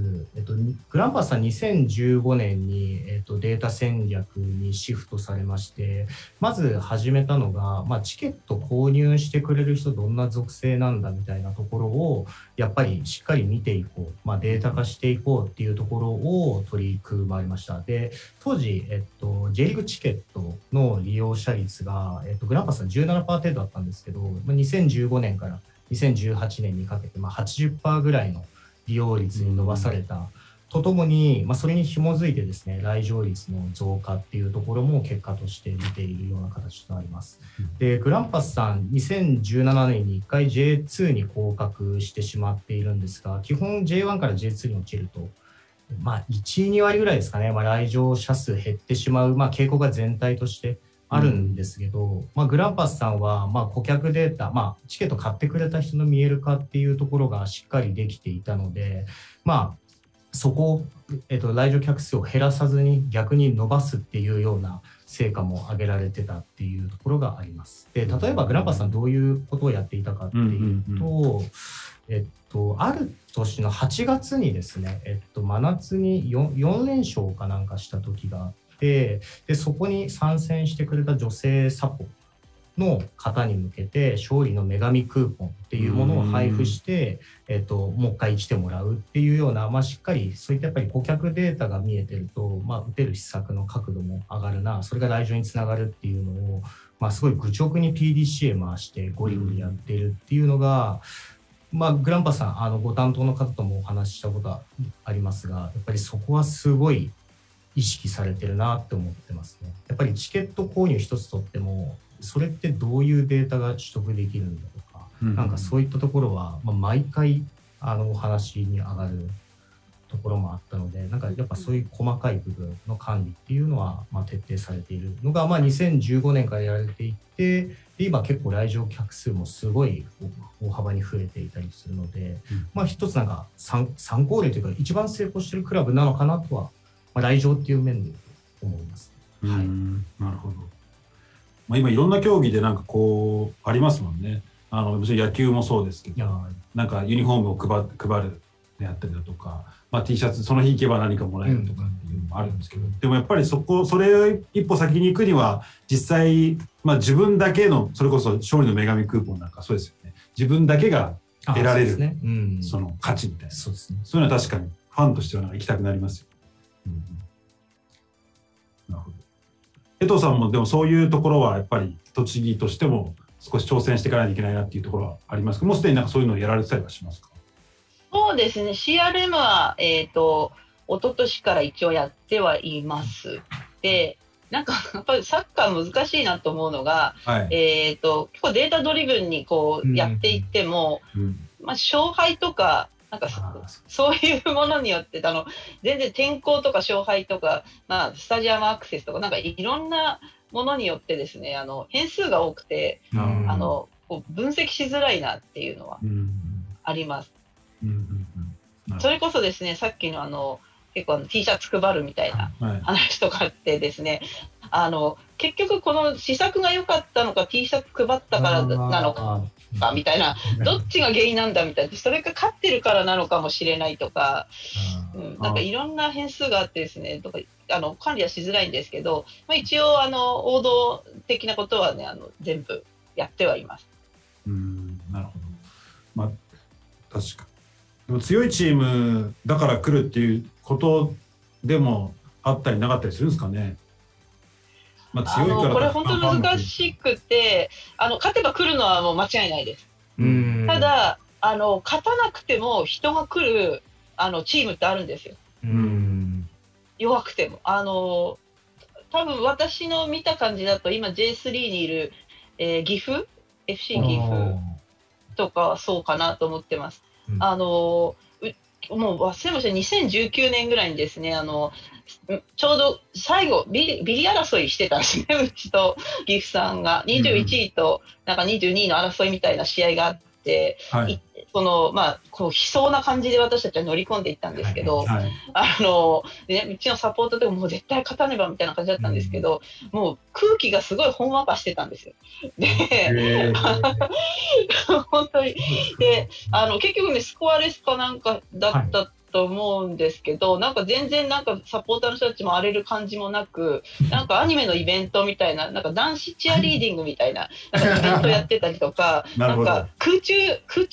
グランパスさん2015年に、データ戦略にシフトされまして、まず始めたのが、まあ、チケット購入してくれる人どんな属性なんだみたいなところを、やっぱりしっかり見ていこう、まあ、データ化していこうっていうところを取り組まれました。で、当時、J リーグチケットの利用者率が、グランパスさん 17% 程度だったんですけど、2015年から2018年にかけて、まあ、80% ぐらいの利用率に伸ばされたとともに、まあ、それに紐づいてですね、来場率の増加っていうところも結果として出ているような形となります。で、グランパスさん、2017年に1回 J2 に降格してしまっているんですが、基本 J1 から J2 に落ちると、まあ、1、2割ぐらいですかね、まあ、来場者数減ってしまう、まあ、傾向が全体としてあるんですけど、まあ、グランパスさんはまあ顧客データ、まあ、チケット買ってくれた人の見える化っていうところがしっかりできていたので、まあ、そこを、来場客数を減らさずに逆に伸ばすっていうような成果も上げられてたっていうところがあります。で、例えばグランパスさんどういうことをやっていたかっていうと、ある年の8月にですね、真夏に 4連勝かなんかした時があって、でそこに参戦してくれた女性サポの方に向けて勝利の女神クーポンっていうものを配布して、もう一回来てもらうっていうような、まあ、しっかりそういったやっぱり顧客データが見えてると、まあ、打てる施策の角度も上がるな、それが来場につながるっていうのを、まあ、すごい愚直に PDCA 回してゴリゴリやってるっていうのが。まあ、グランパさんご担当の方ともお話ししたことはありますが、やっぱりそこはすごい意識されてるなって思ってますね。やっぱりチケット購入一つとっても、それってどういうデータが取得できるんだとか、なんかそういったところは、まあ、毎回お話に上がるところもあったので、なんかやっぱそういう細かい部分の管理っていうのは、まあ、徹底されているのが、まあ、2015年からやられていて、で今結構来場客数もすごい大幅に増えていたりするので、まあ、一つなんか参考例というか一番成功しているクラブなのかなとは。来場っていう面で思います。はい。なるほど。まあ今いろんな競技でなんかこうありますもんね。別に野球もそうですけど、なんかユニフォームを配るであったりだとか、まあ T シャツその日行けば何かもらえるとかっていうのもあるんですけど、でもやっぱりそれ一歩先に行くには実際まあ自分だけのそれこそ勝利の女神クーポンなんかそうですよね。自分だけが得られるその価値みたいな。そうですね。そういうのは確かにファンとしてはなんか行きたくなりますよ。なるほど。江藤さんもでもそういうところはやっぱり栃木としても少し挑戦していかないといけないなっていうところはありますけど、もうすでになんかそういうのをやられてたりはしますか？そうですね、 CRM は一昨年から一応やってはいます。で、なんかやっぱりサッカー難しいなと思うのが、はい、結構データドリブンにこうやっていっても、まあ、勝敗とかなんかそういうものによって全然天候とか勝敗とか、まあ、スタジアムアクセスとか、 なんかいろんなものによってですね変数が多くてこう分析しづらいなっていうのはあります。それこそですねさっきの結構T シャツ配るみたいな話とかってですね、はい、結局この施策が良かったのか T シャツ配ったからなのかみたいな、どっちが原因なんだみたいな、それが勝ってるからなのかもしれないとか、なんかいろんな変数があってですねとか管理はしづらいんですけど、まあ、一応王道的なことはね全部やってはいます。なるほど。まあ確かでも強いチームだから来るっていうことでもあったりなかったりするんですかね。まあ強いからこれ本当に難しくて、勝てば来るのはもう間違いないです。ただ勝たなくても人が来るチームってあるんですよ。うん、弱くても多分私の見た感じだと今 J3 にいる、岐阜 FC 岐阜とかはそうかなと思ってます。うん、もう忘れました。2019年ぐらいにですね、ちょうど最後ビリ争いしてたんですね、うちと岐阜さんが21位となんか22位の争いみたいな試合があって、はい、そのまあこう悲壮な感じで私たちは乗り込んでいったんですけど、はいはい、ね、うちのサポートでももう絶対勝たねばみたいな感じだったんですけど、うん、もう空気がすごいほんわかしてたんですよ。で、本当にで結局ねスコアレスかなんかだった、はいと思うんですけど、なんか全然なんかサポーターの人たちも荒れる感じもなく、なんかアニメのイベントみたいな、なんか男子チアリーディングみたいな、なんかイベントやってたりとか、なんか空中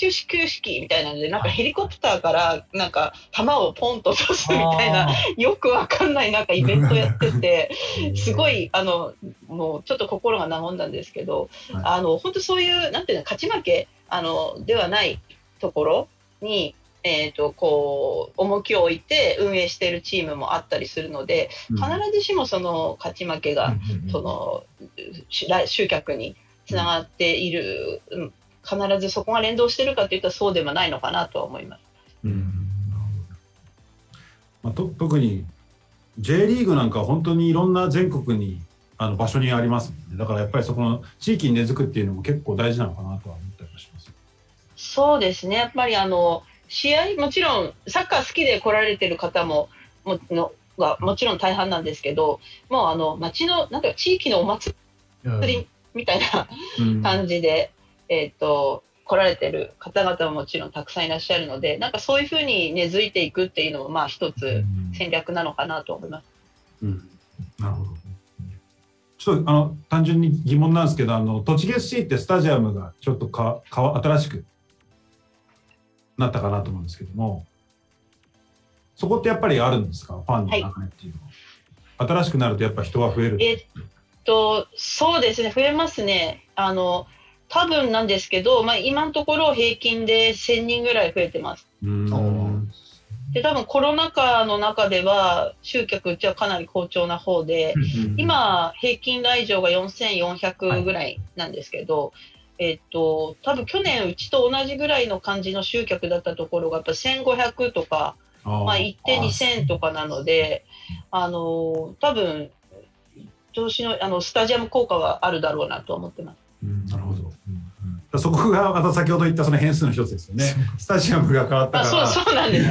始球式みたいなので、なんかヘリコプターからなんか球をポンと落とすみたいな、よくわかんないなんかイベントやってて、すごいもうちょっと心が和んだんですけど、はい、本当そういうなんていうの勝ち負けではないところに。こう重きを置いて運営しているチームもあったりするので、必ずしもその勝ち負けがその集客につながっている、必ずそこが連動しているかといったらそうでもないのかなとは思います。うん、まあ、特に J リーグなんかは本当にいろんな全国に場所にありますので、だからやっぱりそこの地域に根付くっていうのも結構大事なのかなとは思ったりします。そうですね、やっぱり試合もちろんサッカー好きで来られてる方ももちろん大半なんですけど、もう町のなんか地域のお祭りみたいな感じで、うん、来られてる方々ももちろんたくさんいらっしゃるので、なんかそういうふうに根付いていくっていうのもまあ一つ戦略なのかなと思います。うんうん、なるほど。ちょっと単純に疑問なんですけど、栃木 FC ってスタジアムがちょっと新しくなったかなと思うんですけども、そこってやっぱりあるんですか、ファンの流れっていうのは。はい、新しくなるとやっぱ人は増える。そうですね、増えますね。多分なんですけど、まあ今のところ平均で1000人ぐらい増えてます。で、多分コロナ禍の中では集客うちはかなり好調な方で、今平均来場が4400ぐらいなんですけど。はい、多分去年うちと同じぐらいの感じの集客だったところがやっぱ1500とか、まあ1点2000とかなので、多分調子のスタジアム効果はあるだろうなと思ってます。うん、なるほど。うん、そこがまた先ほど言ったその変数の一つですよね。スタジアムが変わったから。そうなんです。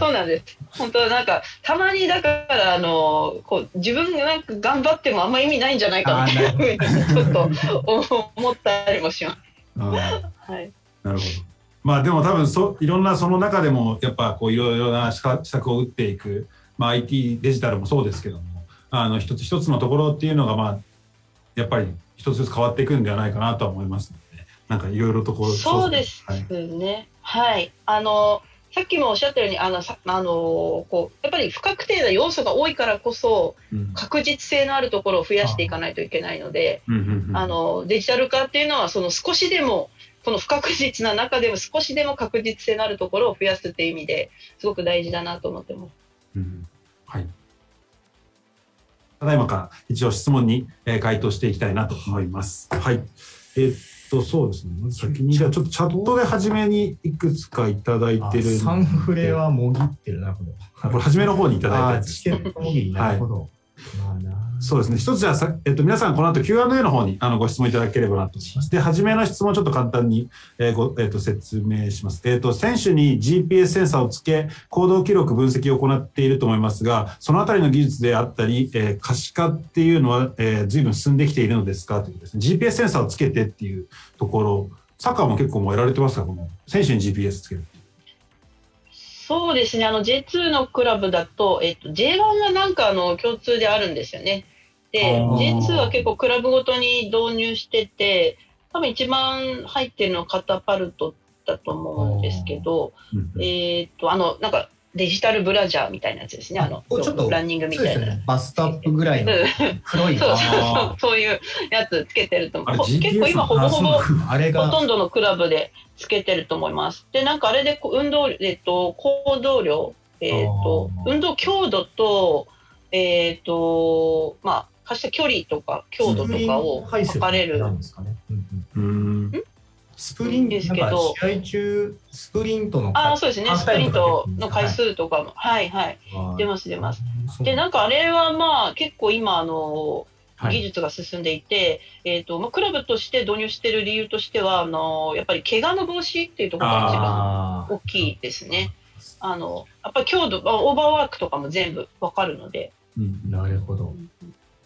そうなんです。本当なんかたまにだからこう自分がなんか頑張ってもあんま意味ないんじゃないかみたいなふうにちょっと思ったりもします。はい。なるほど。まあでも多分いろんなその中でもやっぱこういろいろな施策を打っていく、まあ IT デジタルもそうですけども、一つ一つのところっていうのがまあやっぱり一つずつ変わっていくんではないかなとは思いますので、なんかいろいろとこう。そうですね。はい、はい、さっきもおっしゃったようにこうやっぱり不確定な要素が多いからこそ、うん、確実性のあるところを増やしていかないといけないので、デジタル化っていうのはその少しでもこの不確実な中でも少しでも確実性のあるところを増やすっていう意味ですごく大事だなと思ってます。うん、はい、ただいまから一応質問に回答していきたいなと思います。はい。そうですね。先にじゃあちょっとチャットで初めにいくつかいただいてる。3フレはもぎってるな、これ。これ初めの方にいただいたやつ。チケットもぎ、なるほど。そうですね。一つじゃあ、皆さんこの後 Q&A の方にご質問いただければなと思います。で、初めの質問をちょっと簡単に説明します。選手に GPS センサーをつけ、行動記録分析を行っていると思いますが、そのあたりの技術であったり、可視化っていうのは随分進んできているのですかというですね。GPS センサーをつけてっていうところ、サッカーも結構もうやられてますか、この選手に GPS つける。そうですね、J2 のクラブだと、J1 はなんか共通であるんですよね。で、J2 は結構クラブごとに導入してて、多分一番入ってるのはカタパルトだと思うんですけど、なんかデジタルブラジャーみたいなやつですね。ちょっとブランニングみたいな、ね、バストアップぐらいの黒いそういうやつつけてると思う。結構今ほとんどのクラブでつけてると思います。でなんかあれで行動量、運動強度とまあ走った距離とか強度とかを測れる。スプリンですけど、試合中スプリントの回数とかも、はいはい、出ます出ます。でなんかあれはまあ結構今技術が進んでいて、クラブとして導入している理由としてはやっぱり怪我の防止っていうところが一番大きいですね。やっぱり強度、オーバーワークとかも全部わかるので。なるほど。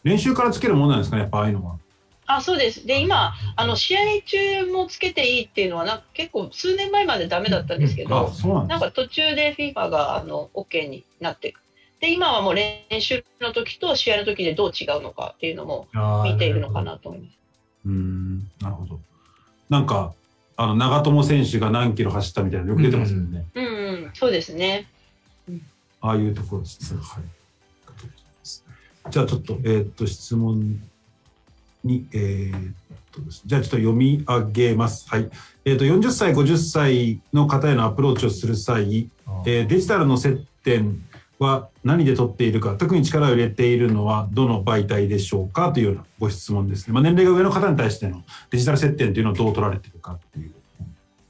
練習からつけるものなんですかね、やっぱああいうのは。そうです。で今試合中もつけていいっていうのはなんか結構数年前までダメだったんですけど、なんか途中で FIFA がOK になっていく。で今はもう練習の時と試合の時でどう違うのかっていうのも見ているのかなと思います。なるほど。なんか長友選手が何キロ走ったみたいなのよく出てますよね。そうですね。ああいうところですね。はい。じゃあちょっと質問にじゃあちょっと読み上げます。はい。40歳50歳の方へのアプローチをする際、デジタルの接点は何で取っているか、特に力を入れているのはどの媒体でしょうかというようなご質問ですね。まあ年齢が上の方に対してのデジタル接点というのはどう取られているかという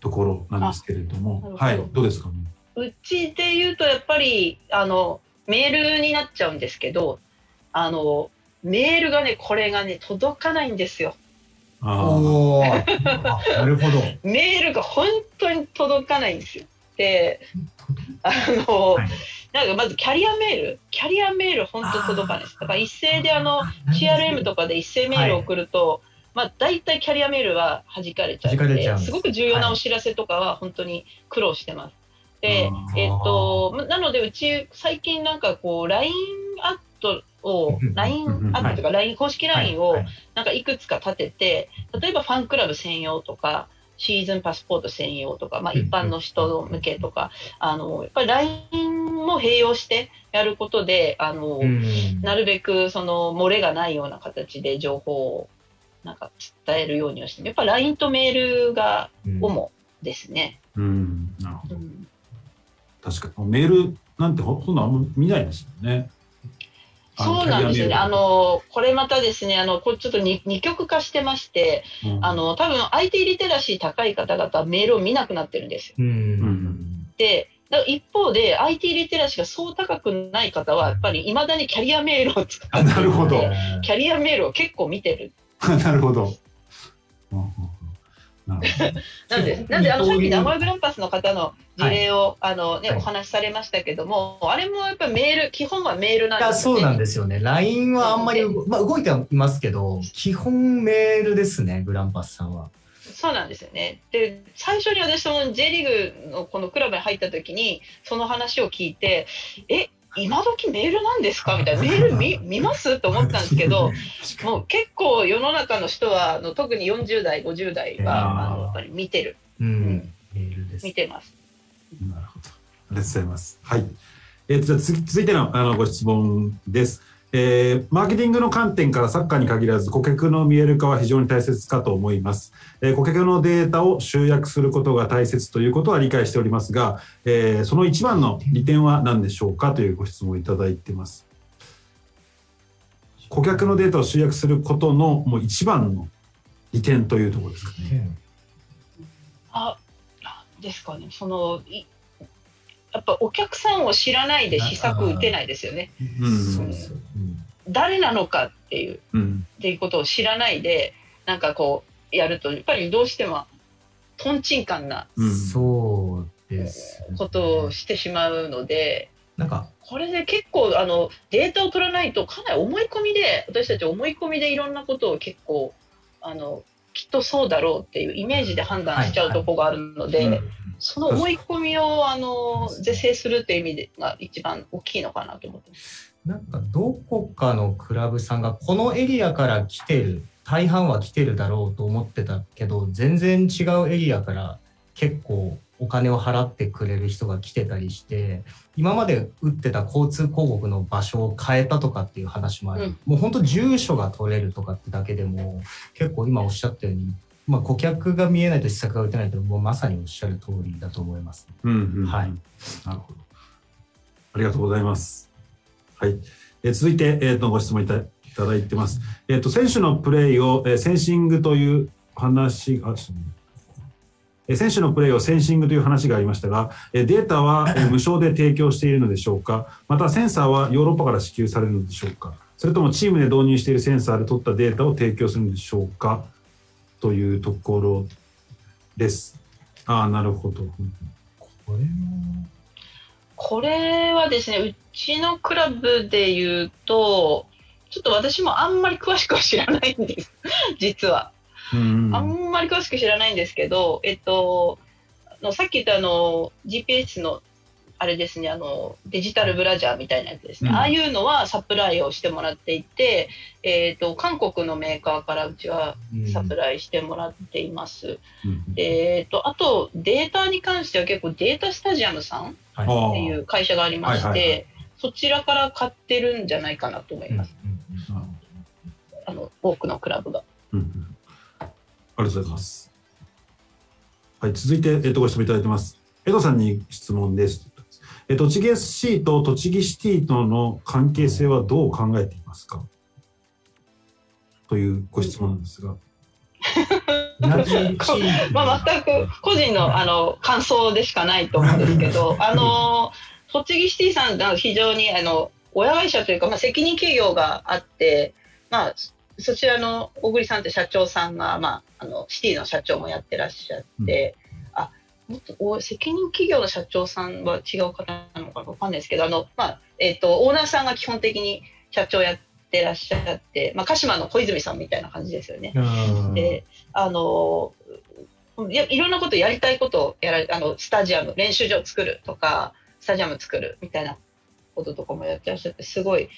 ところなんですけれども、はい。どうですかね。うちで言うとやっぱりメールになっちゃうんですけど、メールがね、これがね、届かないんですよ。なるほど。メールが本当に届かないんですよ。で、なんかまずキャリアメール本当届かないです。だから一斉でCRM とかで一斉メールを送ると、まあ大体キャリアメールは弾かれちゃって、すごく重要なお知らせとかは本当に苦労してます。で、なのでうち最近なんかこう LINE 公式 LINE をなんかいくつか立てて、例えばファンクラブ専用とかシーズンパスポート専用とか、まあ、一般の人向けとか、やっぱり LINE も併用してやることでなるべく漏れがないような形で情報をなんか伝えるようにはして、やっぱり LINE とメールが主ですね。なるほど。確かにメールなんてほとんどあんま見ないですよね。そうなんですよね。これまたですね、これちょっと二極化してまして、多分 IT リテラシー高い方々はメールを見なくなってるんですよ。で、一方で IT リテラシーがそう高くない方は、やっぱり未だにキャリアメールを使っていて、キャリアメールを結構見てる。なるほど。なんでさっき名古屋グランパスの方の事例をお話しされましたけども、あれもやっぱりメール、基本はメールなんですよね。そうなんですよね。 LINE はあんまり動いてはいますけど、基本メールですね、グランパスさんは。そうなんですよね。で、最初に私Jリーグのこのクラブに入った時にその話を聞いて、今時メールなんですかみたいな、メール 見ますと思ったんですけど、もう結構世の中の人は特に40代50代はやっぱり見てる、見てます。なるほど、ありがとうございます。はい。じゃあ続いてのご質問です。マーケティングの観点からサッカーに限らず顧客の見える化は非常に大切かと思います。顧客のデータを集約することが大切ということは理解しておりますが、その一番の利点は何でしょうかというご質問をいただいています。顧客のデータを集約することのもう一番の利点というところですかね。ですかね。やっぱお客さんを知らないで施策打てないですよね。誰なのかっていうことを知らないでなんかこうやると、やっぱりどうしてもとんちんかんなことをしてしまうので、なんかこれで結構データを取らないと、かなり私たち思い込みでいろんなことを結構きっとそうだろうっていうイメージで判断しちゃうところがあるので、その思い込みを是正するっていう意味でが一番大きいのかなと思ってます。なんかどこかのクラブさんがこのエリアから来てる、大半は来てるだろうと思ってたけど、全然違うエリアから結構お金を払ってくれる人が来てたりして、今まで打ってた交通広告の場所を変えたとかっていう話もあり、もう本当住所が取れるとかってだけでも結構今おっしゃったように、まあ、顧客が見えないと施策が打てないと、もうまさにおっしゃる通りだと思います。はい。なるほど。ありがとうございます。はい。続いて、ご質問いただいてます。選手のプレイを、センシングという話がありましたが、データは無償で提供しているのでしょうか、またセンサーはヨーロッパから支給されるのでしょうか、それともチームで導入しているセンサーで取ったデータを提供するのでしょうかというところです。ああ、なるほど。これはですね、うちのクラブで言うと、ちょっと私もあんまり詳しくは知らないんです、実は。あんまり詳しく知らないんですけど、さっき言ったGPS のあれですね、デジタルブラジャーみたいなやつですね、ああいうのはサプライをしてもらっていて、韓国のメーカーからうちはサプライしてもらっています。あとデータに関しては結構データスタジアムさんっていう会社がありまして、そちらから買ってるんじゃないかなと思います。多くのクラブが。ありがとうございます。はい、続いて、ご質問いただいてます。江戸さんに質問です。栃木 SC と栃木シティとの関係性はどう考えていますかというご質問なんですが。まあ、全く個人の、感想でしかないと思うんですけど、栃木シティさんが非常に親会社というか、まあ、責任企業があって、まあそちらの小栗さんって社長さんが、まあ、シティの社長もやってらっしゃって、あ、もっと責任企業の社長さんは違う方なのか分かんないですけど、オーナーさんが基本的に社長やってらっしゃって、まあ、鹿島の小泉さんみたいな感じですよね。で、いろんなことやりたいことをやられて、スタジアム、練習場作るとか、スタジアム作るみたいなこととかもやってらっしゃって、すごい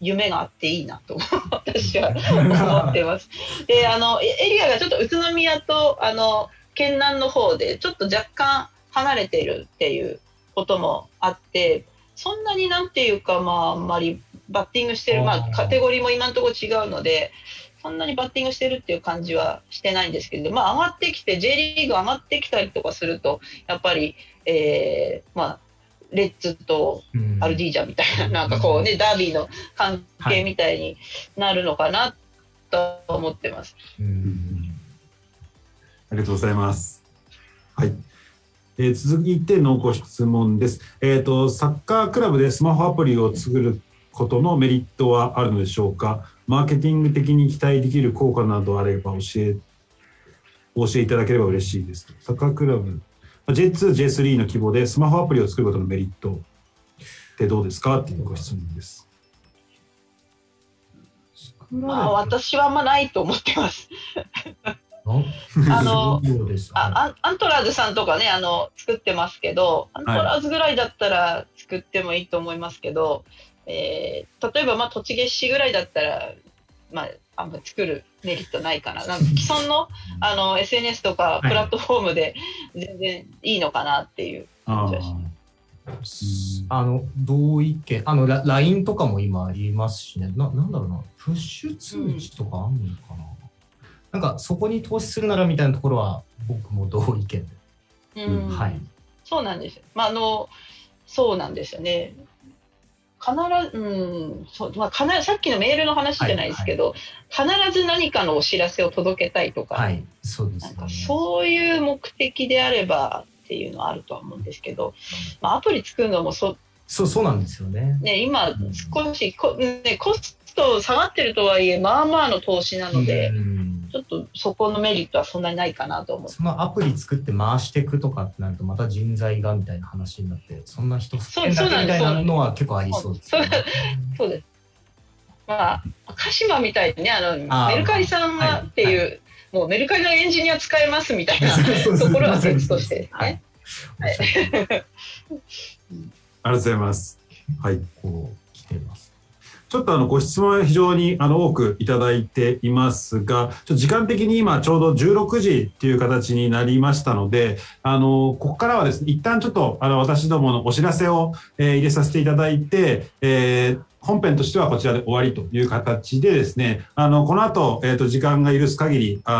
夢があっていいなと私は思ってます。で、エリアがちょっと宇都宮と県南の方でちょっと若干離れているっていうこともあって、そんなになんていうか、まああんまりバッティングしてる、まあカテゴリーも今のところ違うので、そんなにバッティングしてるっていう感じはしてないんですけど、まあ上がってきて J リーグ上がってきたりとかすると、やっぱりまあレッツとアルディージャみたいな、なんかこうね、ダービーの関係みたいになるのかなと思ってます。ありがとうございます。はい。続いてのご質問です。サッカークラブでスマホアプリを作ることのメリットはあるのでしょうか。マーケティング的に期待できる効果などあれば教えいただければ嬉しいです。サッカークラブ。J2、J3 の規模でスマホアプリを作ることのメリットってどうですかっていうご質問です。まあ私はあんまないと思ってます。アントラーズさんとかね、作ってますけど、アントラーズぐらいだったら作ってもいいと思いますけど、例えばまあ栃木市ぐらいだったら、まああんま作るメリットないかな。なんか既存のSNS とかプラットフォームで全然いいのかなっていう感じはします。同意見、LINE とかも今ありますしね、なんだろうな、プッシュ通知とかあるのかな。なんかそこに投資するならみたいなところは僕も同意見。はい。そうなんです。まあそうなんですよね。必ずさっきのメールの話じゃないですけど、必ず何かのお知らせを届けたいとか、そういう目的であればっていうのはあるとは思うんですけど、まあ、アプリ作るのもそうなんですよね。今、少しコスト下がってるとはいえ、まあまあの投資なので、ちょっとそこのメリットはそんなにないかなと思う。そのアプリ作って回していくとかってなると、また人材がみたいな話になって、そんな人少ないみたいなのは結構ありそうです。そうです。まあ鹿島みたいにね、メルカリさんがっていう、もうメルカリのエンジニア使えますみたいなところは別としてですね。ありがとうございます。はい、こう来てます。ちょっとご質問は非常に多くいただいていますが、ちょっと時間的に今ちょうど16時という形になりましたので、ここからはですね、一旦ちょっと私どものお知らせを入れさせていただいて、本編としてはこちらで終わりという形でですね、この後、時間が許す限り、江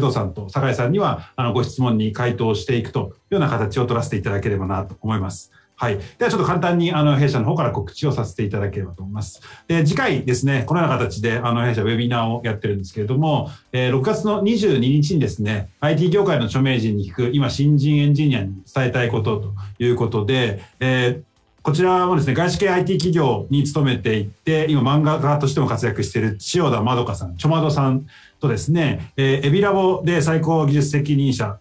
藤さんと酒井さんには、ご質問に回答していくというような形を取らせていただければなと思います。はい。ではちょっと簡単に、弊社の方から告知をさせていただければと思います。で、次回ですね、このような形で、弊社ウェビナーをやってるんですけれども、6月の22日にですね、IT 業界の著名人に聞く、今、新人エンジニアに伝えたいことということで、こちらはですね、外資系 IT 企業に勤めていて、今、漫画家としても活躍している塩田まどかさん、ちょまどさんとですね、エビラボで最高技術責任者、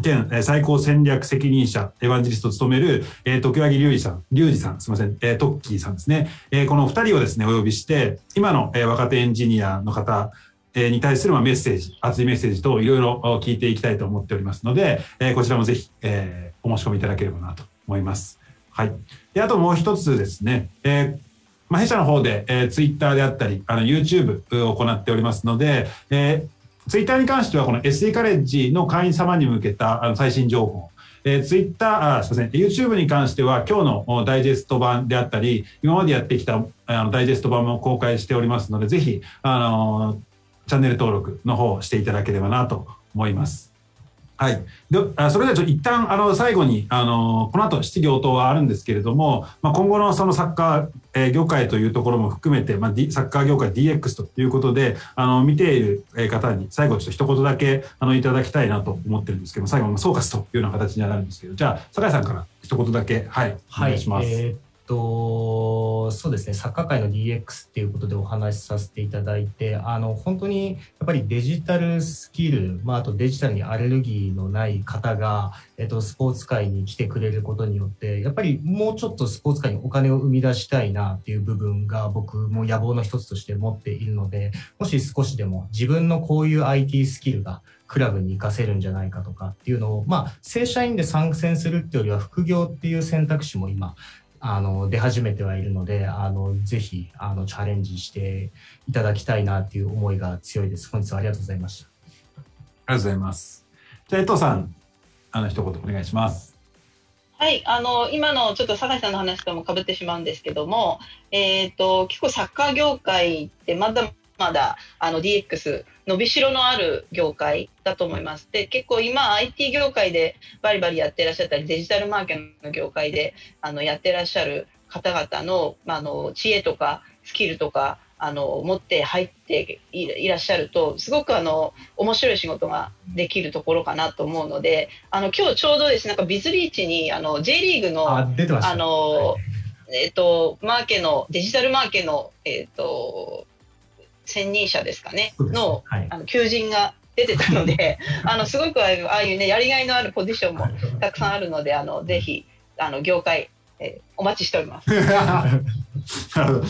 現最高戦略責任者、エヴァンジェリストを務める、時脇隆二さん、すみません、トッキーさんですね。この2人をですね、お呼びして、今の若手エンジニアの方に対するメッセージ、熱いメッセージ等をいろいろ聞いていきたいと思っておりますので、こちらもぜひお申し込みいただければなと思います。はい。で、あともう一つですね、弊社の方で、Twitter であったり、YouTube を行っておりますので、ツイッターに関しては、この SE カレッジの会員様に向けた最新情報。ツイッター、すみません、YouTube に関しては、今日のダイジェスト版であったり、今までやってきたダイジェスト版も公開しておりますので、ぜひ、チャンネル登録の方をしていただければなと思います。はい。で、それでは一旦、最後に、この後、質疑応答はあるんですけれども、今後のそのサッカー業界というところも含めて、サッカー業界 DX ということで、見ている方に、最後、ちょっと一言だけ、いただきたいなと思ってるんですけど、最後の総括というような形にはなるんですけど、じゃあ、酒井さんから一言だけ、はい、お願いします。そうですね、サッカー界の DX っていうことでお話しさせていただいて、本当にやっぱりデジタルスキル、あとデジタルにアレルギーのない方が、スポーツ界に来てくれることによって、やっぱりもうちょっとスポーツ界にお金を生み出したいなっていう部分が僕も野望の一つとして持っているので、もし少しでも自分のこういう IT スキルがクラブに活かせるんじゃないかとかっていうのを、正社員で参戦するっていうよりは副業っていう選択肢も今、出始めてはいるので、ぜひチャレンジしていただきたいなという思いが強いです。本日はありがとうございました。ありがとうございます。じゃあ江藤さん、一言お願いします。はい、今のちょっと酒井さんの話ともかぶってしまうんですけども、結構サッカー業界ってまだまだDX 伸びしろのある業界だと思います。で、結構今 IT 業界でバリバリやってらっしゃったり、デジタルマーケットの業界でやってらっしゃる方々の、知恵とかスキルとか持って入っていらっしゃると、すごく面白い仕事ができるところかなと思うので、今日ちょうどですね、なんかビズリーチにJ リーグのマーケのデジタルマーケの専任者ですかねの求人が出てたので、すごくああいうね、やりがいのあるポジションもたくさんあるので、ぜひ業界お待ちしております。ありがとう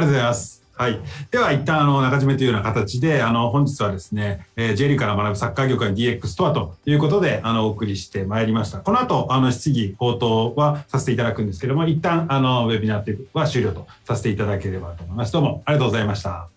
ございます。はい、では一旦中締めというような形で本日はですね、J リーグから学ぶサッカー業界の DX とはということでお送りしてまいりました。この後質疑応答はさせていただくんですけども、一旦ウェビナーは終了とさせていただければと思います。どうもありがとうございました。